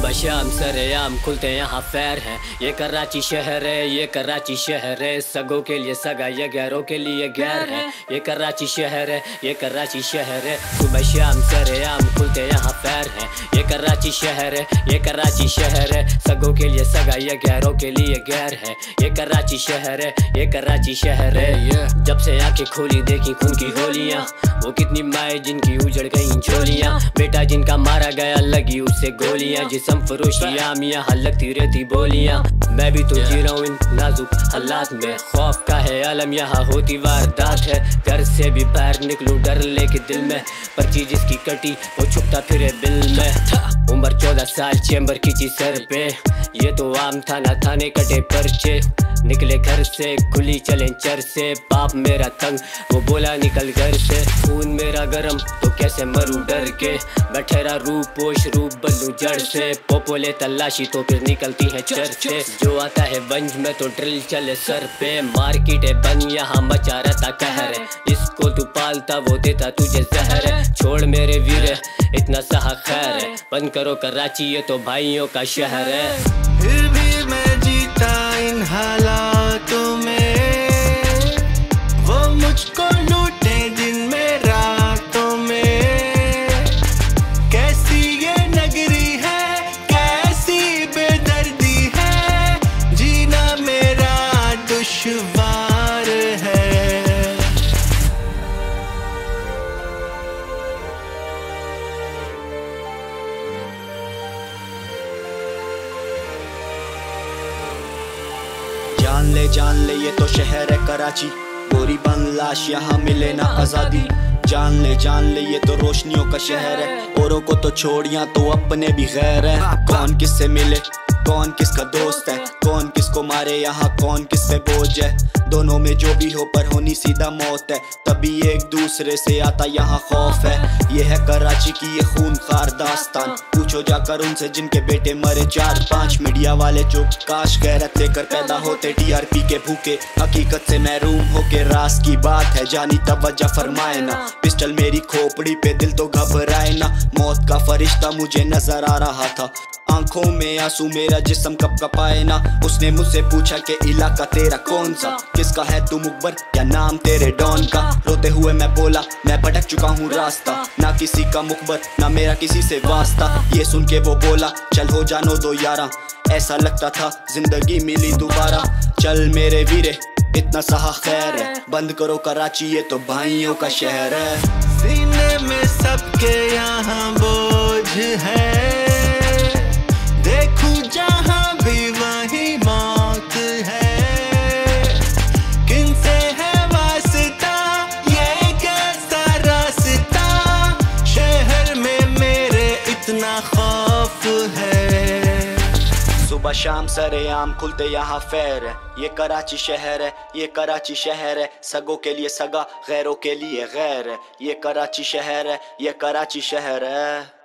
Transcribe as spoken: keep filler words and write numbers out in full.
सुबह शाम सरेआम खुलते यहाँ फैर हैं। ये कराची शहर है, ये कराची शहर है, सगों के लिए सगा ये गैरों के लिए गैर है। ये कराची शहर है, ये कराची शहर है, सुबह शाम सरेआम खुलते यहाँ फैर हैं। ये कराची शहर है, ये कराची शहर है, सगों के लिए सगा ये गैरों के लिए गैर है। ये कराची शहर है, ये कराची शहर है, जब से आँखें खोली देखी खून की होलियाँ। वो कितनी माए जिनकी उजड़ गई झोलियाँ, बेटा जिनका मारा गया लगी उससे गोलियाँ। जिसम फरोशी आमिया लगती रहती बोलियाँ। मैं भी तो जी रहा हूँ इन नाजुक हालात में, खौफ का है आलम यहाँ होती वारदात है। घर से भी बाहर निकलूँ डर लेके दिल में, पर्ची जिसकी कटी वो छुपता फिरे बिल में। उम्र चौदह साल चैम्बर खींची सर पे, ये तो आम था ना थाने कटे पर्चे। निकले घर से खुली चले चर से, बाप मेरा तंग वो बोला निकल घर से। खून मेरा गरम तो कैसे मरू डर के, मैं ठहरा रूप पोश रूप बदलू जड़ से। पोपोले तलाशी तो फिर निकलती है चर से, जो आता है वंज में तो ड्रिल चले सर पे। मार्केट है बंद यहाँ मचा रहता कहर है, जिसको तू पालता वो देता तुझे जहर है। छोड़ मेरे वीर इतना सहा खैर है, बंद करो कराची ये तो भाइयों का शहर है। फिर भी मैं जीता इन हालातों में, वो मुझको लूटे दिन में रातों में। कैसी ये नगरी है, कैसी बेदर्दी है, जीना मेरा दुश्वार है। जान ले जान ले ये तो शहर है कराची, गोरी बन लाश यहाँ मिले ना आज़ादी। जान ले जान ले ये तो रोशनियों का शहर है, औरों को तो छोड़ यहाँ तो अपने भी गैर है। कौन किससे मिले, कौन किसका दोस्त है, कौन किसको मारे यहाँ कौन किस पे बोझ है। दोनों में जो भी हो पर होनी सीधा मौत है, तभी एक दूसरे से आता यहाँ खौफ है। ये है कराची की ये खूनखार दास्तान, पूछो जाकर उनसे जिनके बेटे मरे चार पांच। मीडिया वाले जो काश गैरत लेकर पैदा होते, टीआरपी के भूखे हकीकत से महरूम होके। रास की बात है जानी तवज्जो फरमाए ना, पिस्टल मेरी खोपड़ी पे दिल तो घबराए ना। मौत का फरिश्ता मुझे नजर आ रहा था, आंखों में आंसू मेरा जिस्म कप कपाए ना। उसने मुझसे पूछा कि इलाका तेरा कौन सा, किसका है तू मुखबर या नाम तेरे डॉन का। रोते हुए मैं बोला मैं भटक चुका हूँ रास्ता, ना किसी का मुखबर ना मेरा किसी से वास्ता। ये सुन के वो बोला चल हो जानो दो यारा, ऐसा लगता था जिंदगी मिली दोबारा। चल मेरे वीरे इतना सहा खैर है, बंद करो कराची ये तो भाइयों का शहर है। सीने में सबके यहाँ बोझ है, देखूं जहाँ भी वही मौत है। किन से है वास्ता ये कैसा रास्ता, शहर में मेरे इतना खौफ है। सुबह शाम सरेआम खुलते यहाँ फैर है, ये कराची शहर है, ये कराची शहर है, सगों के लिए सगा गैरों के लिए गैर है। ये कराची शहर है, ये कराची शहर है।